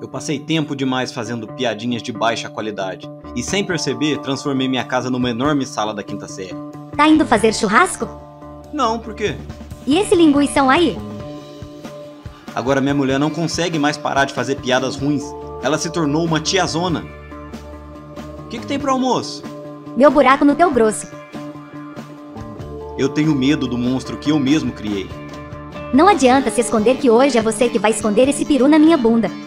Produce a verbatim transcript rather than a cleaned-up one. Eu passei tempo demais fazendo piadinhas de baixa qualidade e, sem perceber, transformei minha casa numa enorme sala da quinta série. Tá indo fazer churrasco? Não, por quê? E esse linguição aí? Agora minha mulher não consegue mais parar de fazer piadas ruins. Ela se tornou uma tiazona. O que que tem pro almoço? Meu buraco no teu grosso. Eu tenho medo do monstro que eu mesmo criei. Não adianta se esconder que hoje é você que vai esconder esse peru na minha bunda.